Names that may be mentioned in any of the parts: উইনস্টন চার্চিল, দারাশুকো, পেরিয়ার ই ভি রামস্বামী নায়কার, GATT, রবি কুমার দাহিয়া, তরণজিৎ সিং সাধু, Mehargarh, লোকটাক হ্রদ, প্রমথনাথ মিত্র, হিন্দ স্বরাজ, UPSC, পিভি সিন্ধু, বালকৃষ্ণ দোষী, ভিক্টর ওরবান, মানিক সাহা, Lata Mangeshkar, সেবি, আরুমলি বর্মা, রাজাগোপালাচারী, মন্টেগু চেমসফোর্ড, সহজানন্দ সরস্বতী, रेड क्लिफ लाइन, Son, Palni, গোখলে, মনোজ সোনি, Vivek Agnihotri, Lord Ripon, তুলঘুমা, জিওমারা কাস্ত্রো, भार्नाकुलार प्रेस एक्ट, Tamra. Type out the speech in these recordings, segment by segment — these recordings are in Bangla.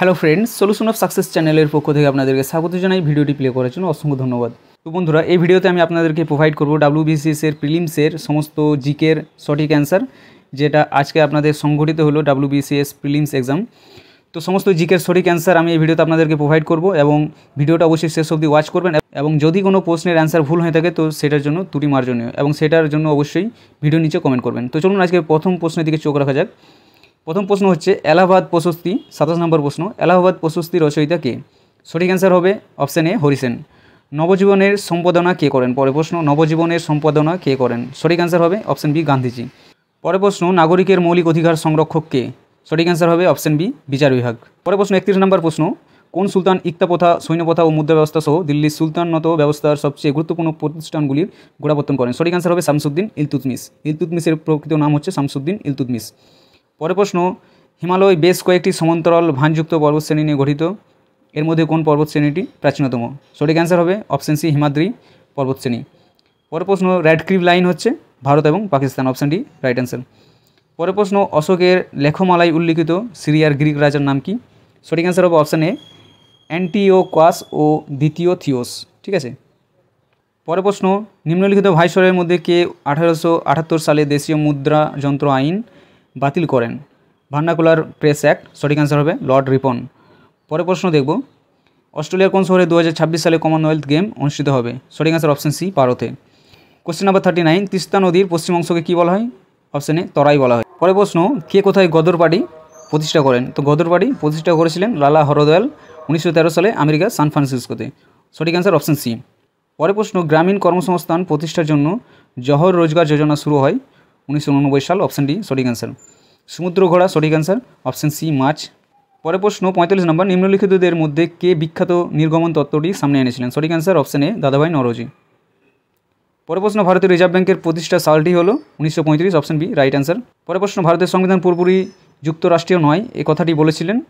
Hello friends solution of success channel पक्ष थेके आपनादेरके स्वागत जानाई भिडियोटी प्ले करार जोन्नो असंख्य धन्यवाद। तो बंधुरा ए भिडियोते आमि आपनादेरके प्रोवाइड करब डब्ल्यूबीसीएस एर प्रिलिम्सर समस्त जिकेर सठिक आंसर जेटा आज के आपनादेर संघटित हलो डब्ल्यूबीसीएस प्रिलिम्स एग्जाम। तो समस्त जिकेर सठिक आंसर आमि ए भिडियोते आपनादेरके प्रोवाइड करब एबं भिडियोटा अवश्य शेष अब्दि वाच करबेन एबं जोदि कोनो प्रश्नेर आंसर भूल हये थाके तो सेटार जोन्नो त्रुटि मार्जनीय एबं सेटार जोन्नो अवश्यई भिडियो नीचे कमेंट करबेन। तो चलुन आजके प्रथम प्रश्नेर दिके चोख राखा जाक। प्रथम प्रश्न होच्छे एलाहाबाद प्रशस्ति 27 नम्बर प्रश्न एलाहाबाद प्रशस्ति रचयिता के सठिक आंसर होबे अपशन ए हरिसेन। नवजीवनेर सम्पादना के करें परेर प्रश्न नवजीवनेर सम्पादना के करें सठिक आंसर होबे अपशन बी गांधीजी। परेर प्रश्न नागरिकेर मौलिक अधिकार संरक्षक के सठिक आंसर होबे अपशन बी विचार विभाग। परेर प्रश्न 31 नम्बर प्रश्न कोन सुल्तान इक्ता प्रथा सैन्य प्रथा और मुद्रा व्यवस्था सह दिल्ली सुल्तानत व्यवस्थार सबचेये गुरुत्वपूर्ण प्रतिष्ठानगुलिर गोड़ापत्तन करें सठिक आंसर होबे शामसुद्दीन इलतुतमिश। इलतुतमिशेर प्रकृत नाम होच्छे शामसुद्दीन इलतुतमिश। परेर प्रश्न हिमालय बेश कयेकटी समान्तराल भानयुक्त पर्वतश्रेणी निये गठित एर मध्ये कोन पर्वतश्रेणीटी प्राचीनतम सठिक आंसर होबे अपशन सी हिमाद्री पर्वतश्रेणी। परेर प्रश्न रेड क्लिफ लाइन होच्छे भारत एबं Pakistan option D right answer. परेर प्रश्न अशोकेर लेखमालाय उल्लिखित सिरियार ग्रीक राजार नाम कि सठिक आंसर होबे अपशन ए एंटिओकास ओ द्वितीय थियोस। ठीक है। परेर प्रश्न निम्नलिखित भाइसरয়ের मध्य के 1878 साले देशीय मुद्रा यंत्र आईन बातिल करें भार्नाकुलार प्रेस एक्ट सठिक आंसर होबे लॉर्ड रिपन। परेर प्रश्न देखब अस्ट्रेलियार कोन शहरे 2026 साले कमनवेल्थ गेम अनुष्ठित होबे सठिक आंसर अपशन सी भारते। क्वेश्चन नम्बर 39 तिस्ता नदीर पश्चिम अंशके कि बला हय अपशन ए तराई बला हय। परेर प्रश्न के कोथाय गदर पार्टी प्रतिष्ठा करें तो गदर पार्टी प्रतिष्ठा करेछिलेन लाला हरदयाल 1913 साले अमेरिका सान फ्रांसिस्कोते सठिक आंसर अपशन सी। परेर प्रश्न ग्रामीण कर्मसंस्थान प्रतिष्ठार जन्य जवाहर रोजगार योजना शुरू हय 1989 साल अपशन डी सठिक आंसर। समुद्र घोड़ा सठिक आंसर अपशन सी माछ। परेर प्रश्न 45 नम्बर निम्नलिखितদের মধ্যে কে বিখ্যাত নির্গমন তত্ত্বটি সামনে এনেছিলেন সঠিক आंसर অপশন এ দাদা ভাই নওরোজি। পরের প্রশ্ন ভারতীয় রিজার্ভ ব্যাংকের প্রতিষ্ঠা সালটি হলো 1935 অপশন বি রাইট आंसर। পরের প্রশ্ন ভারতের সংবিধান পুরোপুরি যুক্তরাষ্ট্রীয় নয় এই কথাটি বলেছিলেন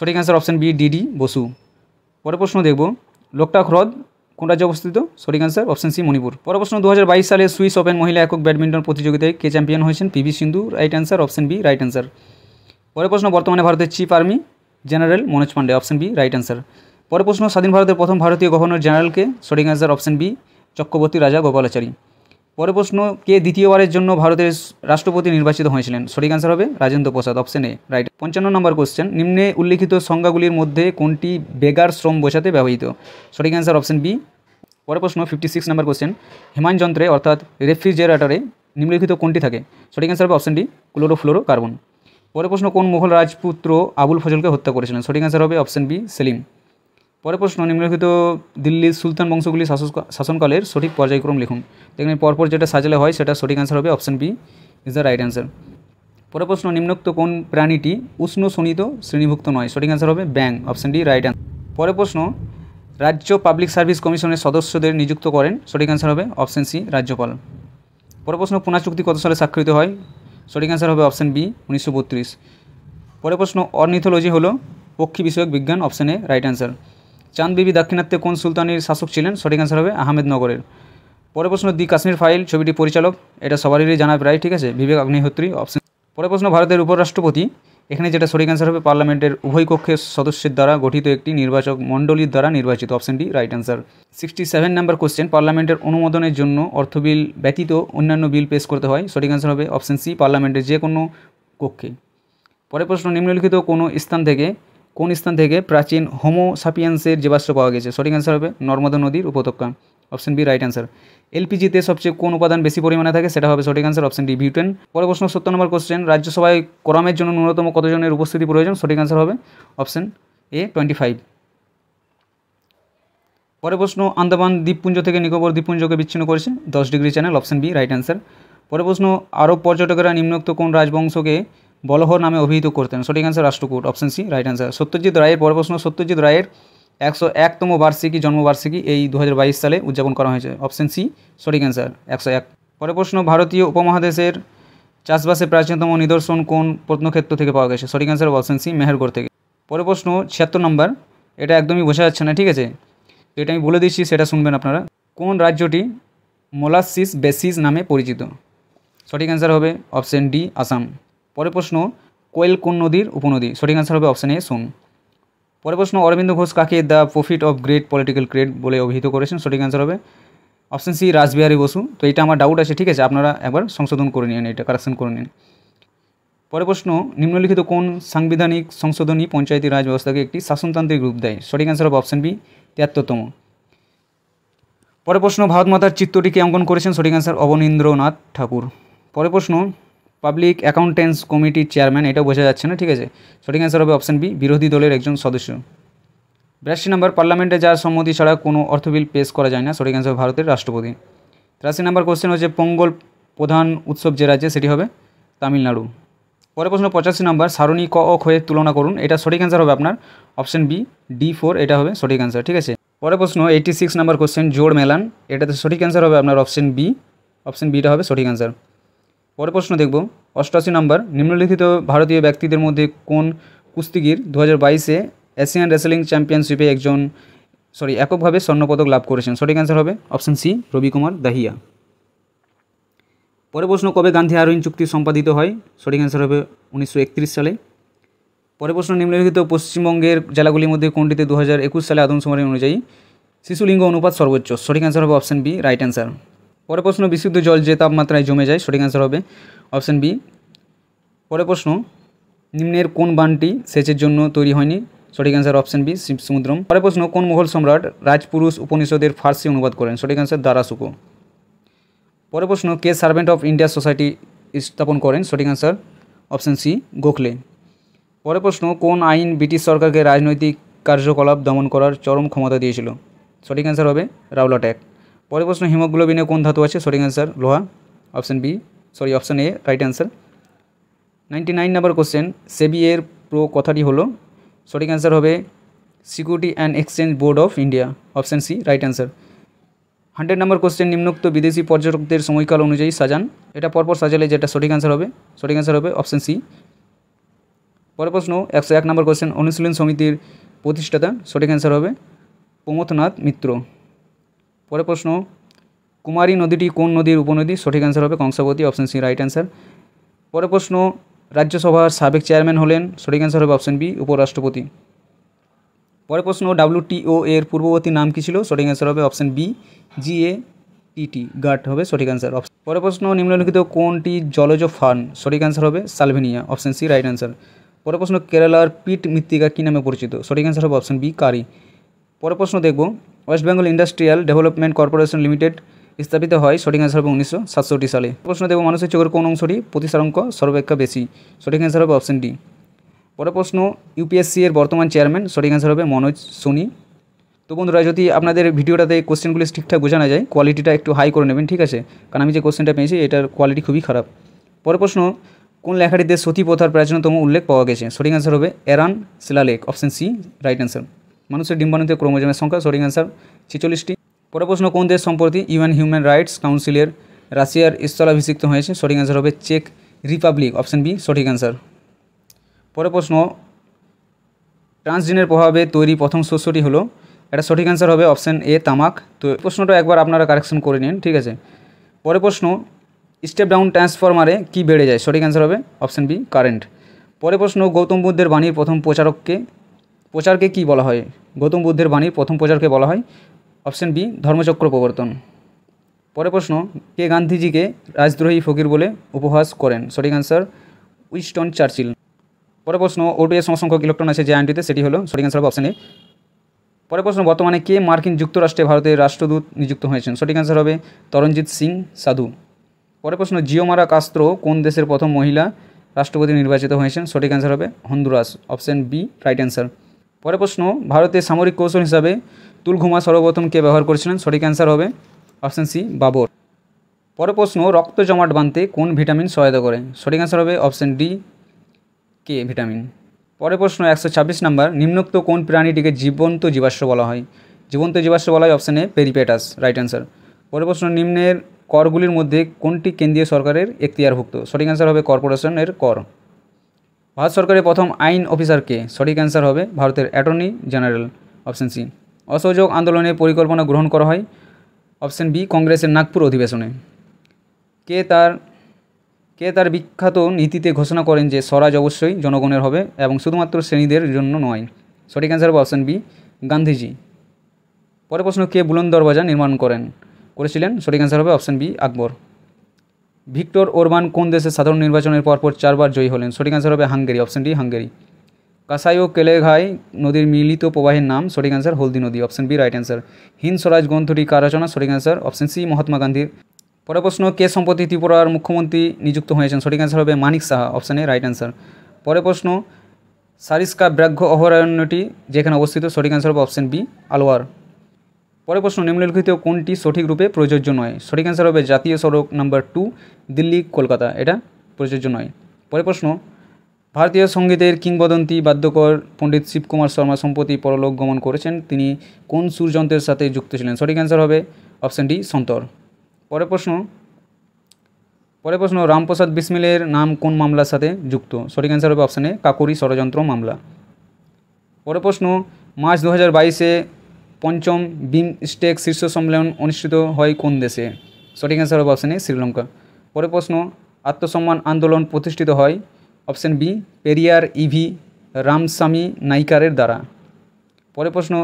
সঠিক answer option B D D Basu. পরের প্রশ্ন দেখব লোকটাক হ্রদ কোন রাজ্যে অবস্থিত সঠিক आंसर অপশন সি মণিপুর। পরের প্রশ্ন 2022 সালে সুইস ওপেন মহিলা একক ব্যাডমিন্টন প্রতিযোগিতায় কে চ্যাম্পিয়ন হয়েছিল পিভি সিন্ধু right answer option B right answer. পরের প্রশ্ন বর্তমানে ভারতের chief army general Manoj Pandey option B right answer. পরের প্রশ্ন স্বাধীন ভারতের প্রথম ভারতীয় গভর্নর জেনারেল কে সঠিক answer option B Chakravarti রাজাগোপালাচারী। পরের প্রশ্ন কে দ্বিতীয়বারের জন্য ভারতের রাষ্ট্রপতি নির্বাচিত হয়েছিলেন সঠিক आंसर হবে Rajendra Prasad option A right. 55 নম্বর কোশ্চেন নিম্নে উল্লেখিত সংজ্ঞাগুলির মধ্যে কোনটি বেকার শ্রম বোঝাতে ব্যবহৃত সঠিক आंसर অপশন বি। পরের প্রশ্ন 56 নম্বর কোশ্চেন হিমায়ন যন্ত্রে অর্থাৎ রেফ্রিজারেটরে নিম্নলিখিত কোনটি থাকে সঠিক आंसर হবে অপশন ডি ক্লোরোফ্লোরোকার্বন। পরের প্রশ্ন কোন মোগল রাজপুত্র আবুল ফজলকে হত্যা করেছিলেন সঠিক आंसर হবে অপশন বি সেলিম। পরের প্রশ্ন নিম্নলিখিত দিল্লির সুলতান বংশগুলি শাসনকালের সঠিক পর্যায়ক্রম লিখুন দেখুন পরপর যেটা সাজালে হয় সেটা সঠিক आंसर হবে option B is the right answer. পরের প্রশ্ন নিম্নোক্ত কোন প্রাণীটি উষ্ণ শোণিত শ্রেণীভুক্ত নয় সঠিক आंसर হবে ব্যাঙ অপশন ডি রাইট आंसर। পরের প্রশ্ন রাজ্য পাবলিক সার্ভিস কমিশনের সদস্যদের নিযুক্ত করেন সঠিক आंसर হবে অপশন সি রাজ্যপাল। পরের প্রশ্ন পুনা চুক্তি কত সালে স্বাক্ষরিত হয় সঠিক आंसर হবে অপশন বি 1932। পরের প্রশ্ন অর্নিথোলজি হলো পক্ষী বিষয়ক বিজ্ঞান অপশন এ রাইট आंसर। चाँद बीबी दक्षिणात्य कौन सुल्तानी शासक छिलेन सठिक आंसर होबे आहमेदनगरेर। परेर प्रश्न दि काश्मीर फाइल छविटी परिचालक एटा सबारिरई जाना प्राय ठीक आछे विवेक अग्निहोत्री अपशन। परेर प्रश्न भारतेर उपराष्ट्रपति एखाने जेटा सठिक आंसर होबे पार्लामेंटेर उभय कक्षेर सदस्येर द्वारा गठित एकटी निर्वाचक मंडलीर द्वारा निर्वाचित option D right answer. 67 number question पार्लामेंटेर अनुमोदनेर जन्य अर्थ बिल व्यतीत अन्यान्य बिल पेश करते हय सठिक आंसर होबे अपशन सी पार्लामेंटेर जे कोनो कक्षे। परेर प्रश्न निम्नलिखित कोनो स्थान थेके কোন স্থান থেকে প্রাচীন হোমো সাপিয়েন্সের জীবাশ্ম পাওয়া গেছে সঠিক आंसर হবে নর্মদা নদীর উপত্যকা অপশন বি রাইট आंसर। এলপিজিতে সবচেয়ে কোন উপাদান বেশি পরিমাণে থাকে সেটা হবে সঠিক आंसर অপশন ডি বিউটেন। পরের প্রশ্ন 70 নম্বর কোশ্চেন রাজ্যসভায় কোরামের জন্য ন্যূনতম কতজনের উপস্থিতি প্রয়োজন সঠিক आंसर হবে অপশন এ 25। পরের প্রশ্ন আন্দামান দ্বীপপুঞ্জ থেকে নিকোবর দ্বীপপুঞ্জকে বিচ্ছিন্ন করেছে 10 degree channel option B right answer. পরের প্রশ্ন আরব পর্যটকেরা নিম্নোক্ত কোন রাজবংশকে बलहर नामे अभिहित करतें सठिक answer Rashtrakuta option C right answer. Satyajit Ray पर प्रश्न सत्यजित रायर 101 वार्षिकी जन्मवार्षिकी 2022 साले उद्यापन अपशन सी सठिक आंसर 101। पर प्रश्न भारतीय उपमहादेशेर चाषबासे प्राचीनतम निदर्शन कोन प्रत्नक्षेत्र थेके पावा गेछे सठिक आंसर अपशन सी मेहरगढ़ थेके। पर प्रश्न 76 नम्बर एटा एकदम ही बोझा जाच्छे ना ठीक है तो ये बोले दिच्छी सेटा शुनबेन आपनारा कोन राज्यटी मोलासिस बेसिस नामे परिचित सठिक आंसर होबे अपशन डी आसाम। পরের প্রশ্ন কোয়েল কোন নদীর উপনদী সঠিক आंसर হবে অপশন এ সোন। পরের প্রশ্ন অরবিন্দ ঘোষ কাকে the prophet of great political creed বলে অভিহিত করেছেন? সঠিক অ্যান্সার হবে অপশন সি রাসবিহারী বসু। তো এটা আমার ডাউট আছে, ঠিক আছে, আপনারা একবার সংশোধন করে নিন, এটা কারেকশন করে নিন। পরের প্রশ্ন নিম্নলিখিত কোন সাংবিধানিক সংশোধনী পঞ্চায়েতি রাজ ব্যবস্থাকে একটি শাসনতান্ত্রিক রূপ দেয়? সঠিক অ্যান্সার হবে অপশন বি ৭৩তম। পরের প্রশ্ন ভারত মাতার চিত্রটিকে অঙ্কন করেছেন? সঠিক অ্যান্সার অবনীন্দ্রনাথ ঠাকুর। পরের প্রশ্ন পাবলিক অ্যাকাউন্টেন্টস কমিটির চেয়ারম্যান, এটাও বোঝা যাচ্ছে না, ঠিক আছে, সঠিক অ্যান্সার হবে অপশন বি বিরোধী দলের একজন সদস্য। ৮২ নম্বর পার্লামেন্টে যার সম্মতি ছাড়া কোনো অর্থ বিল পেশ করা যায় না, সঠিক অ্যান্সার হবে ভারতের রাষ্ট্রপতি। ৮৩ নম্বর কোশ্চেন হচ্ছে পোঙ্গল প্রধান উৎসব যে রাজ্যে সেটি হবে তামিলনাড়ু। পরের প্রশ্ন ৮৫ নম্বর সারণী ক ও খয়ের তুলনা করুন, এটা সঠিক অ্যান্সার হবে আপনার অপশন বি D4, এটা হবে সঠিক অ্যান্সার, ঠিক আছে। পরের প্রশ্ন 86 নম্বর কোশ্চেন জোড় মেলান, এটাতে সঠিক অ্যান্সার হবে আপনার অপশন বি, অপশন বিটা হবে সঠিক অ্যান্সার। পরের প্রশ্ন দেখব ৮৮ নম্বর নিম্নলিখিত ভারতীয় ব্যক্তিদের মধ্যে কোন কুস্তিগির ২০২২-এ এশিয়ান রেসলিং চ্যাম্পিয়নশিপে এককভাবে স্বর্ণপদক লাভ করেছেন? সঠিক অ্যান্সার হবে অপশন সি রবি কুমার দাহিয়া। পরের প্রশ্ন কবে গান্ধী আরোইন চুক্তি সম্পাদিত হয়? সঠিক অ্যান্সার হবে ১৯৩১ সালে। পরের প্রশ্ন নিম্নলিখিত পশ্চিমবঙ্গের জেলাগুলির মধ্যে কোনটিতে ২০২১ সালে আদমশুমারি অনুযায়ী শিশুলিঙ্গ অনুপাত সর্বোচ্চ? সঠিক অ্যান্সার হবে অপশন বি রাইট অ্যান্সার। পরের প্রশ্ন বিশুদ্ধ জল যে তাপমাত্রায় জমে যায়, সঠিক অ্যান্সার হবে অপশন বি। পরের প্রশ্ন নিম্নের কোন বানটি সেচের জন্য তৈরি হয়নি? সঠিক অ্যান্সার অপশন বি শিবসমুদ্রম। পরের প্রশ্ন কোন মোঘল সম্রাট রাজপুরুষ উপনিষদের ফার্সি অনুবাদ করেন? সঠিক অ্যান্সার দারাশুকো। পরের প্রশ্ন কে সার্ভেন্ট অফ ইন্ডিয়া সোসাইটি স্থাপন করেন? সঠিক অ্যান্সার অপশন সি গোখলে। পরের প্রশ্ন কোন আইন ব্রিটিশ সরকারকে রাজনৈতিক কার্যকলাপ দমন করার চরম ক্ষমতা দিয়েছিল? সঠিক অ্যান্সার হবে রাওলাট অ্যাক্ট। পরের প্রশ্ন হিমোগ্লোবিনে কোন ধাতু আছে? সঠিক অ্যান্সার লোহা, option A right answer. ৯৯ number question সেবি এর প্রো কথাটি হলো? সঠিক অ্যান্সার হবে security and exchange board of India, option C right answer. ১০০ number question নিম্নোক্ত বিদেশি পর্যটকদের সময়কাল অনুযায়ী সাজান, এটা পরপর সাজালে যেটা সঠিক অ্যান্সার হবে, সঠিক অ্যান্সার হবে অপশন সি। পরের প্রশ্ন ১০১ নম্বর কোশ্চেন অনুশীলন সমিতির প্রতিষ্ঠাতা? সঠিক অ্যান্সার হবে প্রমথনাথ মিত্র। পরের প্রশ্ন কুমারী নদীটি কোন নদীর উপনদী? সঠিক অ্যান্সার হবে Kangsabati, option C right answer. পরের প্রশ্ন রাজ্যসভার সাবেক চেয়ারম্যান হলেন? সঠিক অ্যান্সার হবে অপশন বি উপরাষ্ট্রপতি। পরের প্রশ্ন WTO এর পূর্ববর্তী নাম কী ছিল? সঠিক অ্যান্সার হবে অপশন বি GATT, গাট হবে সঠিক অ্যান্সার। পরের প্রশ্ন নিম্নলিখিত কোনটি জলজ ফার্ন? সঠিক অ্যান্সার হবে সালভেনিয়া, অপশন সি রাইট অ্যান্সার। পরের প্রশ্ন কেরালার পিট মৃত্তিকা কী নামে পরিচিত? সঠিক অ্যান্সার হবে অপশন বি কারি। পরের প্রশ্ন দেখব West Bengal industrial development corporation limited স্থাপিত হয়? সঠিক অ্যান্সার হবে ১৯৬৭ সালে। প্রশ্ন দেব মানুষের চোখের কোন অংশটি প্রতিসারঙ্ক সর্বাপেক্ষা বেশি? সঠিক অ্যান্সার হবে অপশন ডি। পরের প্রশ্ন UPSC এর বর্তমান চেয়ারম্যান? সঠিক অ্যান্সার হবে মনোজ সোনি। তো বন্ধুরা, যদি আপনাদের ভিডিওটাতে কোশ্চেনগুলি ঠিকঠাক বোঝানো যায়, কোয়ালিটিটা একটু হাই করে নেবেন, ঠিক আছে, কারণ আমি যে কোশ্চেনটা পেয়েছি এটার কোয়ালিটি খুবই খারাপ। পরের প্রশ্ন কোন লেখাটিতে সতী প্রথার প্রাচীনতম উল্লেখ পাওয়া গেছে? সঠিক অ্যান্সার হবে এরান শিলালেখ, অপশন সি রাইট অ্যান্সার। মানুষের ডিম্বাণুতে ক্রোমোজোমের সংখ্যা? সঠিক অ্যান্সার 46টি। পরের প্রশ্ন কোন দেশ সম্প্রতি ইউএন হিউম্যান রাইটস কাউন্সিলের রাশিয়ার স্থলাভিষিক্ত হয়েছে? সঠিক অ্যান্সার হবে চেক রিপাবলিক, অপশন বি সঠিক অ্যান্সার। পরের প্রশ্ন ট্রান্সজিনের প্রভাবে তৈরি প্রথম শস্যটি হলো? এটা সঠিক অ্যান্সার হবে অপশন এ তামাক। তো এই প্রশ্নটা একবার আপনারা কারেকশন করে নিন, ঠিক আছে। পরের প্রশ্ন স্টেপ ডাউন ট্রান্সফরমারে কি বেড়ে যায়? সঠিক অ্যান্সার হবে অপশন বি কারেন্ট। পরের প্রশ্ন গৌতম বুদ্ধের বাণীর প্রথম প্রচারকে কি বলা হয়? গৌতম বুদ্ধের বাণীর প্রথম প্রচারকে বলা হয় অপশন বি ধর্মচক্র প্রবর্তন। পরের প্রশ্ন কে গান্ধীজিকে রাজদ্রোহী ফকির বলে উপহাস করেন? সঠিক অ্যান্সার উইনস্টন চার্চিল। পরের প্রশ্ন O2 সমসংখ্যক ইলেকট্রন আছে যে আয়নটিতে সেটি হলো? সঠিক অ্যান্সার হবে অপশন এ। পরের প্রশ্ন বর্তমানে কে মার্কিন যুক্তরাষ্ট্রে ভারতের রাষ্ট্রদূত নিযুক্ত হয়েছেন? সঠিক অ্যান্সার হবে তরণজিৎ সিং সাধু। পরের প্রশ্ন জিওমারা কাস্ত্রো কোন দেশের প্রথম মহিলা রাষ্ট্রপতি নির্বাচিত হয়েছেন? সঠিক অ্যান্সার হবে Honduras, option B right answer. পরের প্রশ্ন ভারতের সামরিক কৌশল হিসাবে তুলঘুমা সর্বপ্রথম কে ব্যবহার করেছিলেন? সঠিক অ্যান্সার হবে অপশন সি বাবর। পরের প্রশ্ন রক্ত জমাট বাঁধতে কোন ভিটামিন সহায়তা করে? সঠিক অ্যান্সার হবে অপশন ডি কে ভিটামিন। পরের প্রশ্ন ১২৬ নম্বর নিম্নোক্ত কোন প্রাণীটিকে জীবন্ত জীবাশ্ম বলা হয়? জীবন্ত জীবাশ্ম বলা হয় option A peripatus, right answer. পরের প্রশ্ন নিম্নের করগুলির মধ্যে কোনটি কেন্দ্রীয় সরকারের এখতিয়ারভুক্ত? সঠিক অ্যান্সার হবে কর্পোরেশনের কর। ভারত সরকারের প্রথম আইন অফিসার কে? সঠিক অ্যান্সার হবে ভারতের অ্যাটর্নি জেনারেল, অপশন সি। অসহযোগ আন্দোলনের পরিকল্পনা গ্রহণ করা হয়? অপশন বি কংগ্রেসের নাগপুর অধিবেশনে। কে তার বিখ্যাত নীতিতে ঘোষণা করেন যে স্বরাজ অবশ্যই জনগণের হবে এবং শুধুমাত্র শ্রেণীদের জন্য নয়? सठिक आंसर हो ऑप्शन बी गांधीजी। पर प्रश्न के बुलंद दरवाजा निर्माण करें करेছিলেন सठिक आंसर हो option B Akbar. ভিক্টর ওরবান কোন দেশে সাধারণ নির্বাচনের পরপর চারবার জয়ী হলেন সঠিক आंसर हो Hungary option D Hungary. Kasai ও কেলেঘাই নদীর মিলিত প্রবাহের নাম সঠিক आंसर হলদি নদী option B right answer. হিন্দ স্বরাজ গ্রন্থটি কার রচনা সঠিক answer option C Mahatma Gandhi. পরের প্রশ্ন কে সম্প্রতি ত্রিপুরার মুখ্যমন্ত্রী নিযুক্ত হয়েছেন সঠিক आंसर हो মানিক সাহা option A right answer. পরের প্রশ্ন সারিস্কা ব্যাঘ্র অভয়ারণ্যটি যেখানে অবস্থিত সঠিক आंसर हो ऑप्शन बी আলওয়ার। পরের প্রশ্ন নিম্নলিখিত কোনটি সঠিক রূপে প্রযোজ্য নয় সঠিক आंसर हो জাতীয় সড়ক নম্বর 2 দিল্লি কলকাতা এটা প্রযোজ্য নয়। পরের প্রশ্ন भारतीय संगीतेर किंबदंती वाद्यकर पंडित शिव कुमार शर्मा सम्प्रति परलोक गमन करेछेन तिनी कोन सूरयंत्रेर साथे जुक्त छिलेन सठिक आंसर होबे ऑप्शन डी संतर। परेर प्रश्न रामप्रसाद बिस्मिलेर नाम कोन मामलार साथे जुक्त सठिक आंसर होबे ऑप्शन ए काकोरी षड़यंत्र मामला। परेर प्रश्न मार्च 2022 ए पंचम बिमस्टेक शीर्ष सम्मेलन अनुष्ठित हय कोन देशे सठिक आंसर होबे ऑप्शन ए श्रीलंका। परेर प्रश्न आत्मसम्मान आंदोलन प्रतिष्ठित हय option B Periyar E V Ramaswamy नायकारेर द्वारा। परेर प्रश्न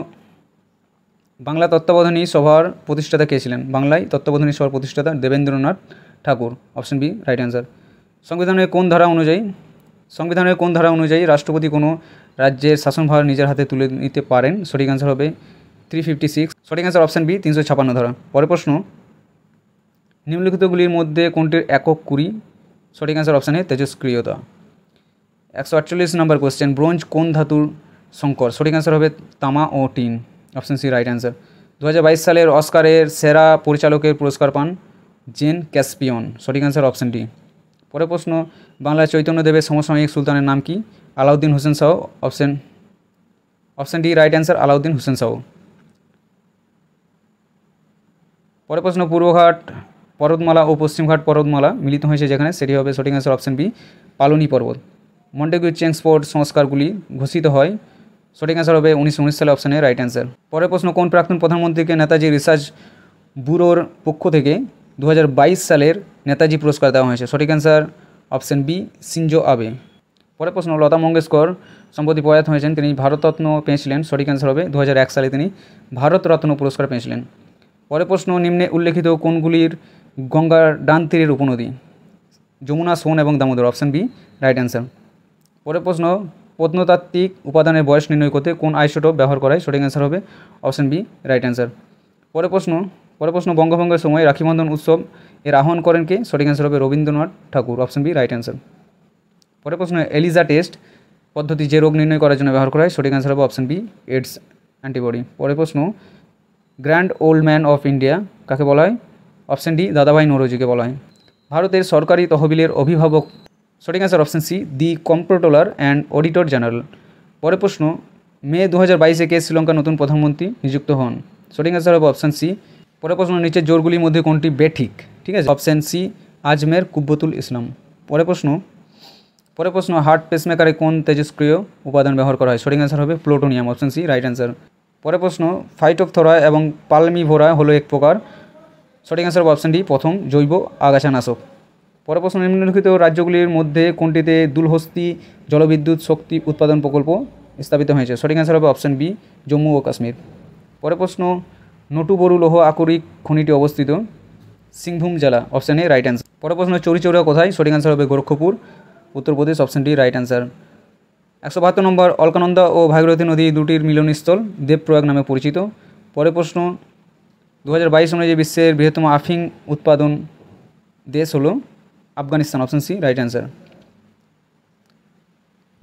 बांगला तत्त्वावधानी सभार प्रतिष्ठाता के छिलेन बांगलाय तत्त्वावधानी सभार प्रतिष्ठाता Debendranath Thakur option B right answer. संविधान कोन धारा अनुयायी राष्ट्रपति कोनो राज्येर शासनभार निजेर हाथे तुले निते पारेन सठिक आंसर होबे 356 सठिक आंसर ऑप्शन बी 356 धारा। परेर प्रश्न निम्नलिखितगुलिर मध्ये कोनटिर एকক कुड़ी सठिक आंसर ऑप्शन ए तेजस्क्रियता। 148 नम्बर क्वेश्चन ब्रोंज कोन धातुर संकर सठिक आंसर होबे तामा और tin option C right answer. 2022 सालेर ऑस्कारेर सेरा परिचालकेर पुरस्कार पान जेन कैस्पियन सठिक आंसर ऑप्शन डी। परेर प्रश्न बांगला चैतन्य देवेर समसामयिक सुल्तानेर नाम कि Alauddin Hussain Shah option D right answer Alauddin Hussain Shah. परेर प्रश्न पूर्वघाट पर्वतमाला और पश्चिमघाट पर्वतमाला मिलित होयेछे जेखाने सेटी होबे सठिक आंसर ऑप्शन बी पालनी पर्वत। मॉन्टेग्यू चेम्सफोर्ड संस्कारगुली घोषित है सठिक आंसर होबे 1919 साले ऑप्शन ए राइट आंसर। परेर प्रश्न कोन प्राक्तन प्रधानमंत्री के नेताजी रिसार्च ब्यूरोर पक्ष थेके 2022 सालेर नेताजी पुरस्कार देওয়া হয়েছে সঠিক answer option B Shinzo Abe. परेर प्रश्न लता मंगेशकर सम्प्रति प्रयात হয়েছেন তিনি भारतरत्न পেয়েছিলেন সঠিক आंसर होबे 2001 साले তিনি भारतरत्न पुरस्कार পেয়েছিলেন। পরের প্রশ্ন निम्ने उल्लेखित कोनगुलिर गंगार डान तीरेर उपनदी यमुना सोन और Damodar option B right answer. পরের প্রশ্ন প্রত্নতাত্ত্বিক উপাদানের বয়স নির্ণয় করতে কোন আইসোটোপ ব্যবহার করা হয় সঠিক आंसर হবে অপশন বি রাইট आंसर। পরের প্রশ্ন বঙ্গভঙ্গের সময় রাখি বন্ধন উৎসব এর আহ্বান করেন কে সঠিক आंसर হবে Rabindranath Thakur option B right answer. পরের প্রশ্ন এলিজা টেস্ট পদ্ধতি যে রোগ নির্ণয় করার জন্য ব্যবহার করা হয় সঠিক आंसर হবে অপশন বি এইডস অ্যান্টিবডি। পরের প্রশ্ন grand old man of India কাকে বলা হয় অপশন ডি দাদাভাই নওরোজিকে বলা হয়। ভারতের সরকারি তহবিলের অভিভাবক सठिक answer option C the comptroller and auditor general. पर प्रश्न मे 2022 के श्रीलंकार नतून प्रधानमंत्री नियुक्त हन सठिक आंसर हो ऑप्शन सी। पर प्रश्न नीचे जोरगुलिर मध्ये कोनटी बेठिक ठीक है ऑप्शन सी आजमेर कुब्बतुल इस्लाम। पर प्रश्न हार्ट पेसमेकारे कोन तेजस्क्रिय उपादान व्यवहार करा हय सठिक आंसर हो plutonium option C right answer. पर प्रश्न फाइटोफथोरा एवं पाल्मिभोरा हलो एक प्रकार सठिक आंसर हो ऑप्शन डी प्रथम जैव आगाछानाशक। পরের প্রশ্ন নিম্নলিখিত রাজ্যগুলির মধ্যে কোনটিতে দুলহস্তি জলবিদ্যুৎ শক্তি উৎপাদন প্রকল্প স্থাপিত হয়েছে সঠিক आंसर হবে অপশন বি জম্মু ও কাশ্মীর। পরের প্রশ্ন নটুবরু লৌহ আকরিক খনিটি অবস্থিত সিংভূম জেলা অপশন এ রাইট आंसर। পরের প্রশ্ন চৌরিচৌরা কোথায় সঠিক आंसर হবে Gorakhpur Uttar Pradesh option D right answer. 172 number Alaknanda ও ভাগীরথী নদী দুটির মিলনস্থল দেবপ্রয়াগ নামে পরিচিত। পরের প্রশ্ন 2022 অনুযায়ী বিশ্বের বৃহত্তম আফিং উৎপাদন দেশ হলো Afghanistan option C right answer.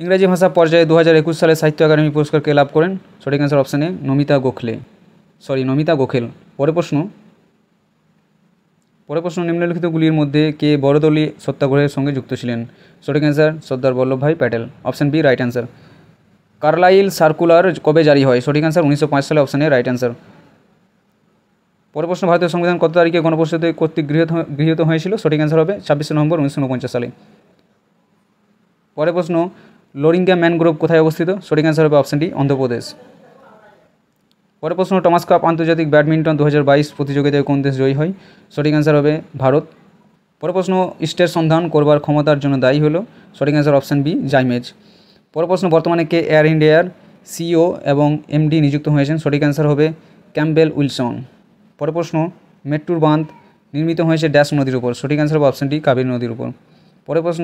इंग्रजी भाषा पर्याय 2021 साले साहित्य अकादमी पुरस्कार के लाभ करें सठिक answer option A Namita Gokhale. परेर प्रश्न निम्नलिखितगुलिर मध्य के बड़दली सत्याग्रह संगे जुक्त छिलेन सठिक answer Sardar Vallabh Bhai Patel option B right answer. Carlyle circular कब जारी है सठिक आंसर 1905 साले ऑप्शन ए राइट आंसर। পরের প্রশ্ন ভারতীয় সংবিধান কত তারিখে গণপরিষদ কর্তৃক গৃহীত হয়েছিল সঠিক आंसर হবে 26 নভেম্বর 1949 সালে। পরের প্রশ্ন লোরিঙ্গা ম্যানগ্রোভ কোথায় অবস্থিত সঠিক आंसर হবে অপশন ডি অন্ধ্রপ্রদেশ। পরের প্রশ্ন টমাস কাপ আন্তর্জাতিক ব্যাডমিন্টন 2022 প্রতিযোগিতায় কোন দেশ জয়ী হয় সঠিক आंसर হবে ভারত। পরের প্রশ্ন ইস্টের সন্ধান করবার ক্ষমতার জন্য দায়ী হলো সঠিক आंसर অপশন বি জাইমেজ। পরের প্রশ্ন বর্তমানে কে এয়ার ইন্ডিয়ার सीईओ एवं एमडी नियुक्त হয়েছেন সঠিক आंसर হবে ক্যাম্পবেল উইলসন। পরের প্রশ্ন মেট্টুর বাঁধ নির্মিত হয়েছে ড্যাশ নদীর উপর সঠিক आंसर হবে অপশন ডি কাবেরী নদীর উপর। পরের প্রশ্ন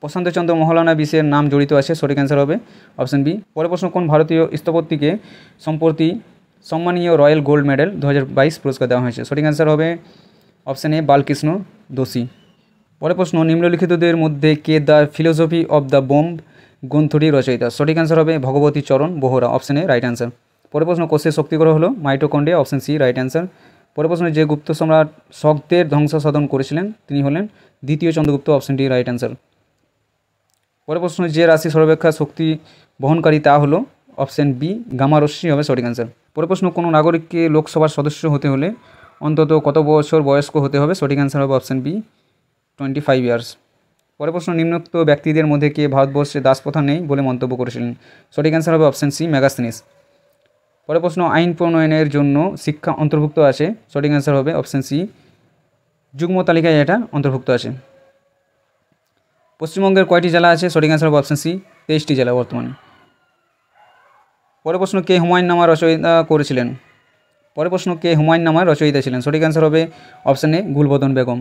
প্রশান্তচন্দ্র মহলানা বিষয়ের নাম জড়িত আছে সঠিক आंसर হবে অপশন বি। পরের প্রশ্ন কোন ভারতীয় স্থপতিকে সম্প্রতি সম্মানীয় রয়্যাল গোল্ড মেডেল 2022 পুরস্কার দেওয়া হয়েছে সঠিক आंसर হবে অপশন এ বালকৃষ্ণ দোষী। পরের প্রশ্ন নিম্নলিখিতদের মধ্যে কে the philosophy of the bomb ग्रंथटी रचयिता सठिक आंसर है Bhagwati Charan Vohra option A right answer. पर प्रश्न कोषे शक्तिग्रह हलो mitochondria option C right answer. पर प्रश्न जो गुप्त सम्राट शक्तेर ध्वंस साधन करेछिलेन हलेन द्वितीय Chandragupta option D right answer. पर प्रश्न जे राशि सर्वापेक्षा शक्ति बहनकारी ता हलो अपशन बी गामा रश्मि हबे सठिक आंसर। पर प्रश्न कोनो नागरिक के लोकसभार सदस्य होते हले अंतत कत बछर बयस्क होते हबे सठिक आंसर हबे अपशन बी 25 इयार्स। পরের প্রশ্ন নিম্নোক্ত ব্যক্তিদের মধ্যে কে ভারতবর্ষে দাসপ্রথা নেই বলে মন্তব্য করেছিলেন সঠিক आंसर হবে অপশন সি মেগাস্থেনিস। পরের প্রশ্ন আইন প্রণয়নের জন্য শিক্ষা অন্তর্ভুক্ত আছে সঠিক आंसर হবে অপশন সি যুগ্ম তালিকায় এটা অন্তর্ভুক্ত আছে। পশ্চিমবঙ্গের কয়টি জেলা আছে সঠিক आंसर হবে অপশন সি 23টি জেলা বর্তমানে। পরের প্রশ্ন কে হুমায়ুন নামা রচয়িতা করেছিলেন পরের প্রশ্ন কে হুমায়ুন নামা রচয়িতা ছিলেন সঠিক आंसर হবে অপশন এ গুলবদন বেগম।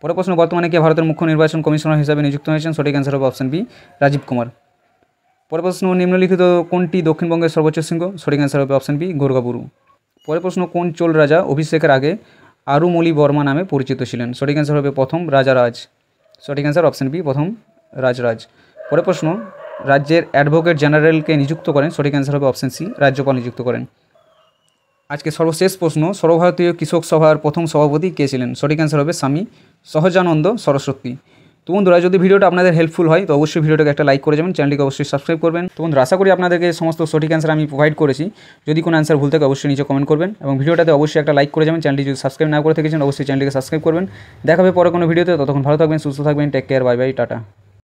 পরের প্রশ্ন বর্তমানে কে ভারতের মুখ্য নির্বাচন কমিশনার হিসেবে নিযুক্ত হয়েছেন সঠিক आंसर হবে অপশন বি রাজীব কুমার। পরের প্রশ্ন নিম্নলিখিত কোনটি দক্ষিণবঙ্গের সর্বোচ্চ শৃঙ্গ সঠিক आंसर হবে অপশন বি গোর্গাবুরু। পরের প্রশ্ন কোন চোল রাজা অভিষেকের আগে আরুমলি বর্মা নামে পরিচিত ছিলেন সঠিক आंसर হবে প্রথম রাজারাজ সঠিক आंसर অপশন বি প্রথম রাজরাজ। পরের প্রশ্ন রাজ্যের অ্যাডভোকেট জেনারেলকে নিযুক্ত করেন সঠিক आंसर হবে অপশন সি রাজ্যপাল নিযুক্ত করেন। আজকে সর্বশেষ প্রশ্ন সর্বভারতীয় কৃষক সভার প্রথম সভাপতি কে ছিলেন সঠিক आंसर হবে স্বামী সহজানন্দ সরস্বতী। তো বন্ধুরা যদি ভিডিওটা আপনাদের হেল্পফুল হয় তো অবশ্যই ভিডিওটাকে একটা লাইক করে যাবেন চ্যানেলটিকে অবশ্যই সাবস্ক্রাইব করবেন। তো বন্ধুরা আশা করি আপনাদেরকে সমস্ত সঠিক आंसर আমি প্রোভাইড করেছি যদি কোনো आंसर ভুল থাকে অবশ্যই নিচে কমেন্ট করবেন এবং ভিডিওটাতে অবশ্যই একটা লাইক করে যাবেন চ্যানেলটি যদি সাবস্ক্রাইব না করে থাকেন অবশ্যই চ্যানেলটিকে সাবস্ক্রাইব করবেন। দেখা হবে পরে কোনো ভিডিওতে ততক্ষণ ভালো থাকবেন সুস্থ থাকবেন take care bye bye tata.